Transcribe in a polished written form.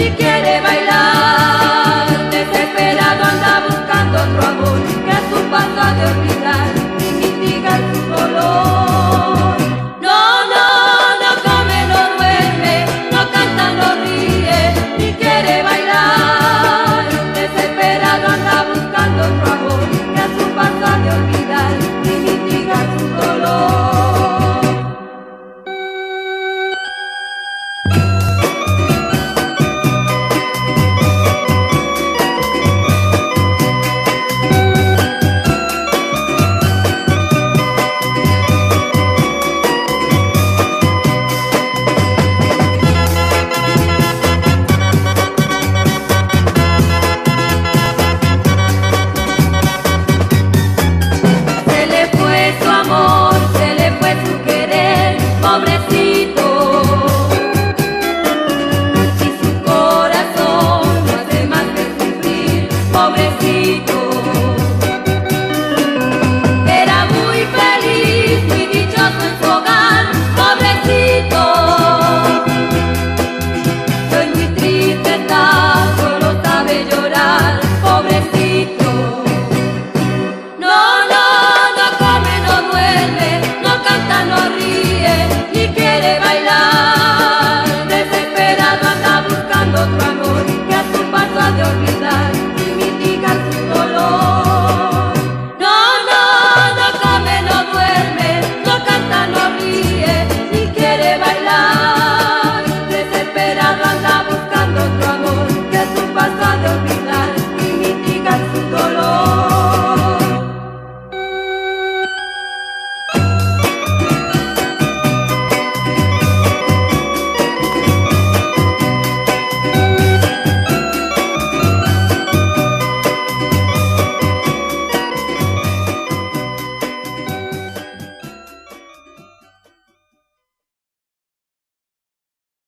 together.